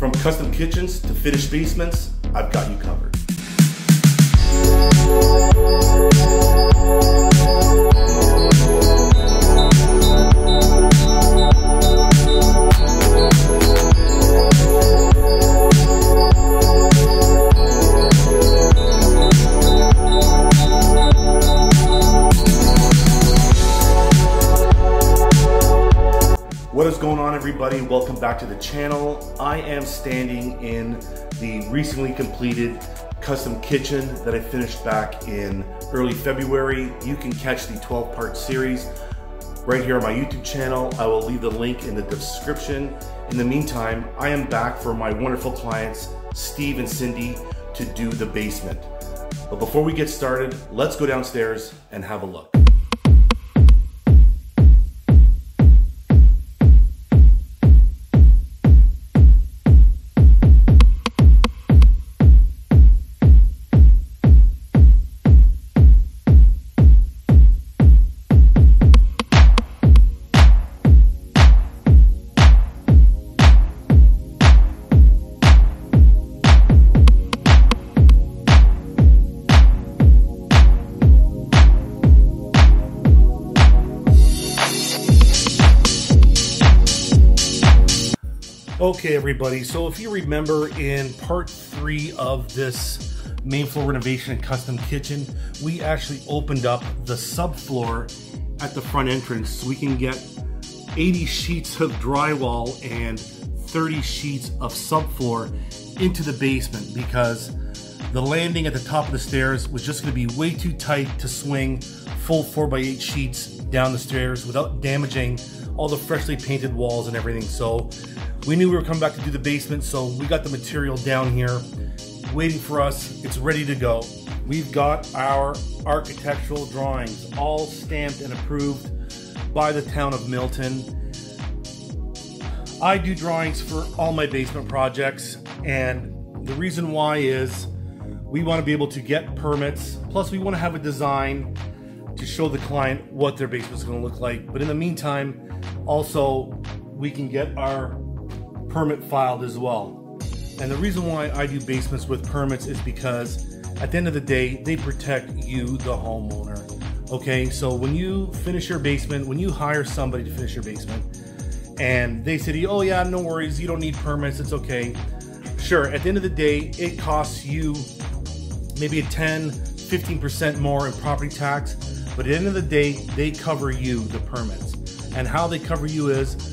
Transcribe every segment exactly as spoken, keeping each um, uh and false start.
From custom kitchens to finished basements, I've got you covered. What is going on, everybody? Welcome back to the channel. I am standing in the recently completed custom kitchen that I finished back in early February. You can catch the twelve part series right here on my YouTube channel. I will leave the link in the description. In the meantime, I am back for my wonderful clients, Steve and Cindy, to do the basement. But before we get started, let's go downstairs and have a look. Okay, everybody, so if you remember in part three of this main floor renovation and custom kitchen, we actually opened up the subfloor at the front entrance so we can get eighty sheets of drywall and thirty sheets of subfloor into the basement because the landing at the top of the stairs was just going to be way too tight to swing full four by eight sheets down the stairs without damaging all the freshly painted walls and everything. So we knew we were coming back to do the basement, so we got the material down here waiting for us. It's ready to go. We've got our architectural drawings all stamped and approved by the town of Milton. I do drawings for all my basement projects, and the reason why is we want to be able to get permits, plus we want to have a design to show the client what their basement's going to look like. But in the meantime, also we can get our permit filed as well. And the reason why I do basements with permits is because at the end of the day, they protect you, the homeowner. Okay, so when you finish your basement, when you hire somebody to finish your basement and they say to you, oh yeah, no worries, you don't need permits, it's okay. Sure, at the end of the day, it costs you maybe a ten, fifteen percent more in property tax, but at the end of the day, they cover you, the permits. And how they cover you is,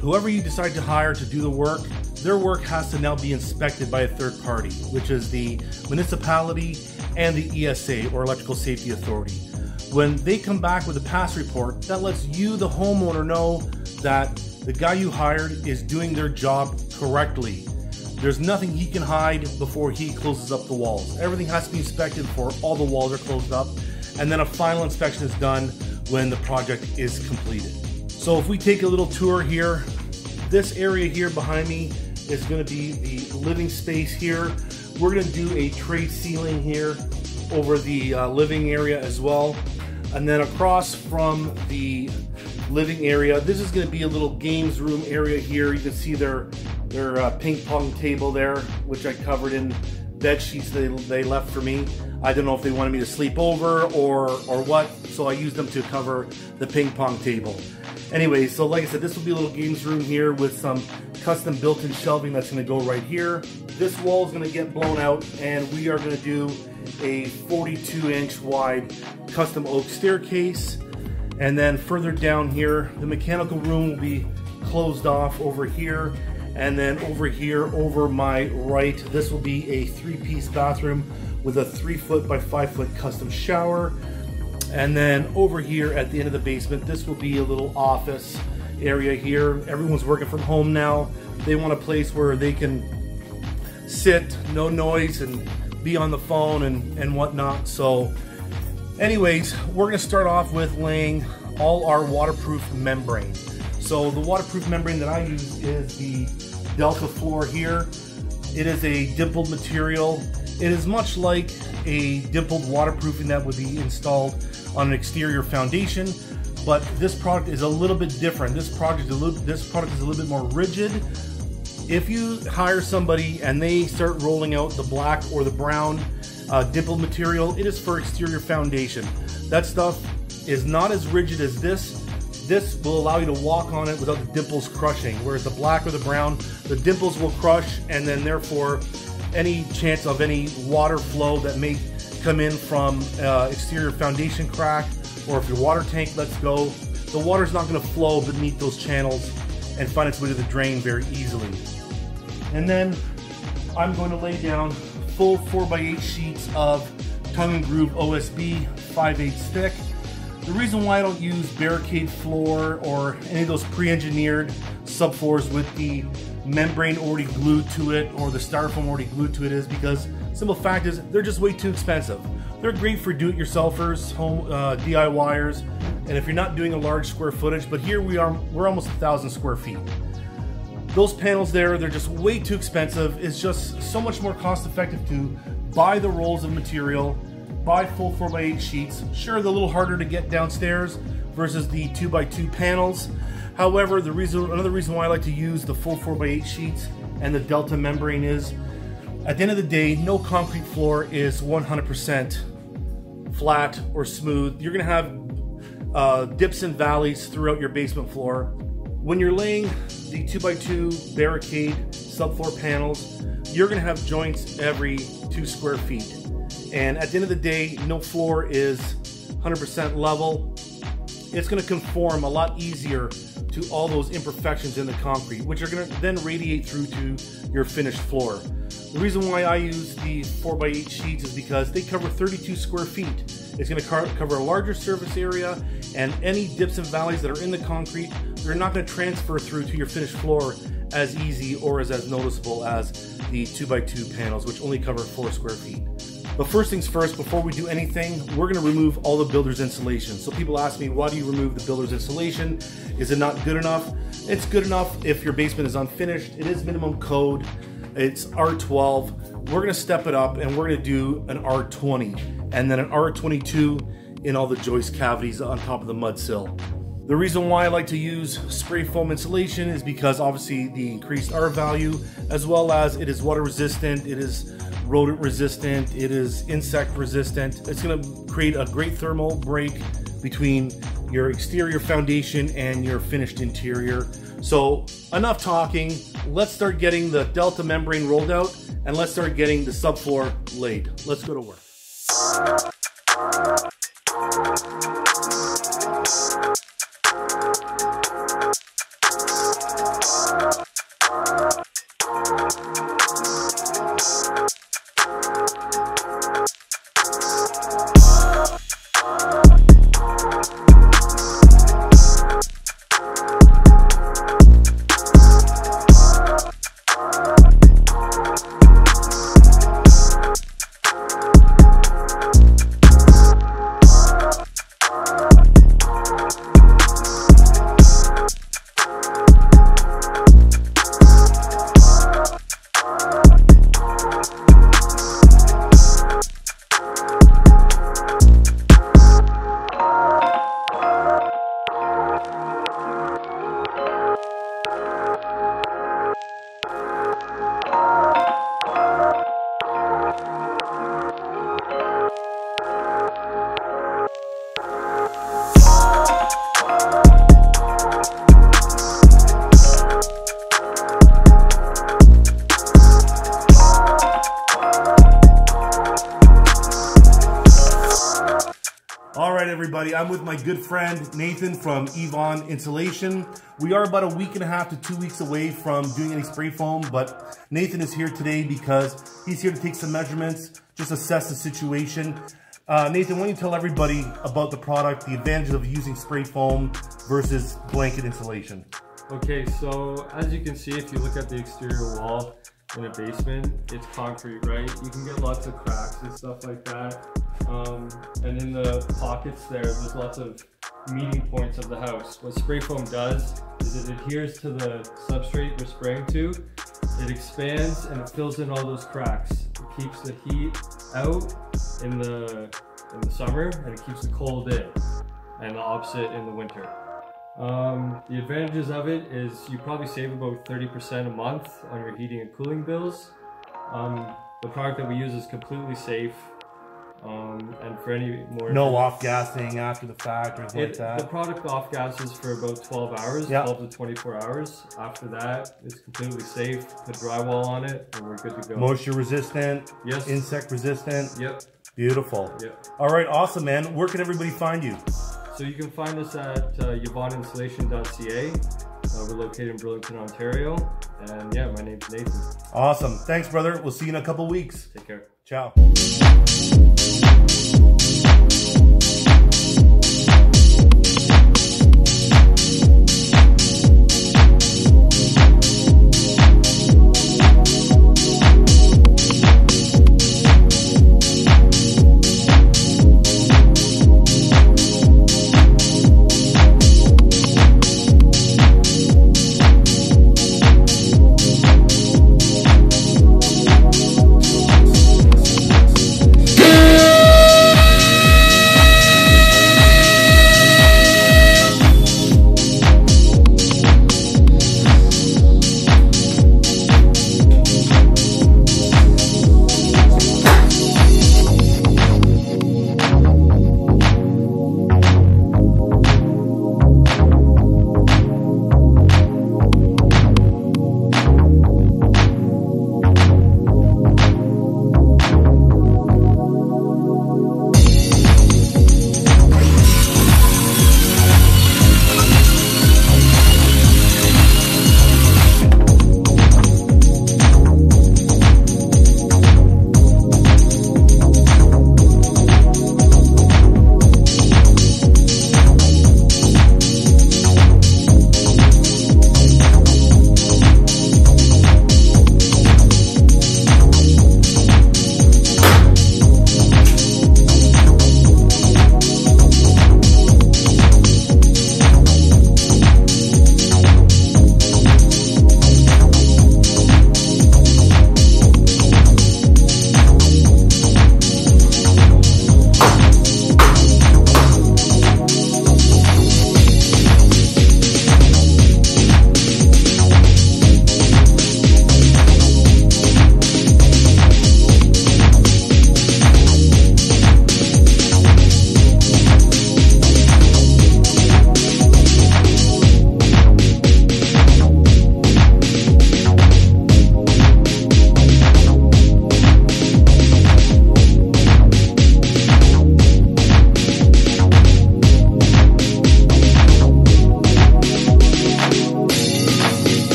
whoever you decide to hire to do the work, their work has to now be inspected by a third party, which is the municipality and the E S A, or Electrical Safety Authority. When they come back with a pass report, that lets you, the homeowner, know that the guy you hired is doing their job correctly. There's nothing he can hide before he closes up the walls. Everything has to be inspected before all the walls are closed up, and then a final inspection is done when the project is completed. So if we take a little tour here, this area here behind me is gonna be the living space here. We're gonna do a tray ceiling here over the uh, living area as well. And then across from the living area, this is gonna be a little games room area here. You can see their, their uh, ping pong table there, which I covered in bed sheets they, they left for me. I don't know if they wanted me to sleep over or, or what, so I used them to cover the ping pong table. Anyway, so like I said, this will be a little games room here with some custom built-in shelving that's gonna go right here. This wall is gonna get blown out and we are gonna do a forty-two inch wide custom oak staircase. And then further down here, the mechanical room will be closed off over here. And then over here, over my right, this will be a three-piece bathroom with a three foot by five foot custom shower. And then over here at the end of the basement, this will be a little office area here. Everyone's working from home now. They want a place where they can sit, no noise, and be on the phone and, and whatnot. So anyways, we're gonna start off with laying all our waterproof membrane. So the waterproof membrane that I use is the Delta F L here. It is a dimpled material. It is much like a dimpled waterproofing that would be installed on an exterior foundation, but this product is a little bit different. This product is a little, this product is a little bit more rigid, if you hire somebody and they start rolling out the black or the brown uh, dimple material, it is for exterior foundation. That stuff is not as rigid as this. This will allow you to walk on it without the dimples crushing, whereas the black or the brown, the dimples will crush, and then therefore any chance of any water flow that may come in from uh, exterior foundation crack, or if your water tank lets go, the water's not going to flow beneath those channels and find its way to the drain very easily. And then I'm going to lay down full four by eight sheets of tongue and groove O S B, five eighths thick. The reason why I don't use barricade floor or any of those pre-engineered subfloors with the membrane already glued to it or the styrofoam already glued to it is because simple fact is they're just way too expensive. They're great for do-it-yourselfers, home uh, D I Y ers, and if you're not doing a large square footage, but here we are, we're almost a thousand square feet. Those panels there, they're just way too expensive. It's just so much more cost effective to buy the rolls of material, buy full four by eight sheets. Sure, they're a little harder to get downstairs versus the two by two panels. However, the reason, another reason why I like to use the full four by eight sheets and the Delta membrane is, at the end of the day, no concrete floor is one hundred percent flat or smooth. You're gonna have uh, dips and valleys throughout your basement floor. When you're laying the two by two barricade subfloor panels, you're gonna have joints every two square feet. And at the end of the day, no floor is one hundred percent level. It's gonna conform a lot easier to all those imperfections in the concrete, which are gonna then radiate through to your finished floor. The reason why I use these four by eight sheets is because they cover thirty-two square feet. It's gonna cover a larger surface area, and any dips and valleys that are in the concrete, they're not gonna transfer through to your finished floor as easy or as, as noticeable as the two by two panels, which only cover four square feet. But first things first, before we do anything, we're gonna remove all the builder's insulation. So people ask me, why do you remove the builder's insulation? Is it not good enough? It's good enough if your basement is unfinished. It is minimum code, it's R twelve. We're gonna step it up and we're gonna do an R twenty and then an R twenty-two in all the joist cavities on top of the mud sill. The reason why I like to use spray foam insulation is because obviously the increased R value, as well as it is water resistant, it is rodent resistant, it is insect resistant. It's gonna create a great thermal break between your exterior foundation and your finished interior. So enough talking, let's start getting the Delta membrane rolled out and let's start getting the subfloor laid. Let's go to work. I'm with my good friend Nathan from Yvonne Insulation. We are about a week and a half to two weeks away from doing any spray foam, but Nathan is here today because he's here to take some measurements, just assess the situation. Uh, Nathan, why don't you tell everybody about the product, the advantages of using spray foam versus blanket insulation? Okay, so as you can see, if you look at the exterior wall in a basement, it's concrete, right? You can get lots of cracks and stuff like that. Um, and in the pockets there, there's lots of meeting points of the house. What spray foam does is it adheres to the substrate we're spraying to, it expands and it fills in all those cracks. It keeps the heat out in the, in the summer and it keeps the cold in, and the opposite in the winter. Um, the advantages of it is you probably save about thirty percent a month on your heating and cooling bills. Um, the product that we use is completely safe. Um, and for any more... No off-gassing after the fact or anything like that? The product off-gasses for about twelve hours, yep. twelve to twenty-four hours. After that, it's completely safe. Put drywall on it and we're good to go. Moisture resistant, yes. Insect resistant. Yep. Beautiful. Yep. All right, awesome, man. Where can everybody find you? So you can find us at uh, yvonne insulation dot c a. Uh, we're located in Burlington, Ontario. And yeah, my name's Nathan. Awesome. Thanks, brother. We'll see you in a couple weeks. Take care. Ciao.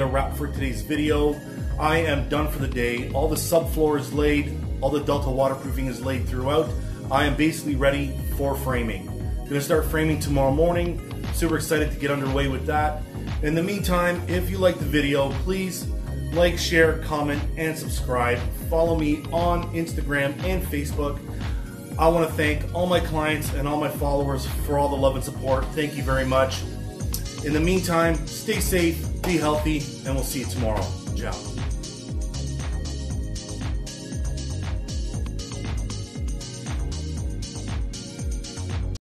A wrap for today's video. I am done for the day. All the subfloor is laid, all the Delta waterproofing is laid throughout. I am basically ready for framing. I'm gonna start framing tomorrow morning. Super excited to get underway with that. In the meantime, if you like the video, please like, share, comment, and subscribe. Follow me on Instagram and Facebook. I want to thank all my clients and all my followers for all the love and support. Thank you very much. In the meantime, stay safe, be healthy, and we'll see you tomorrow. Ciao.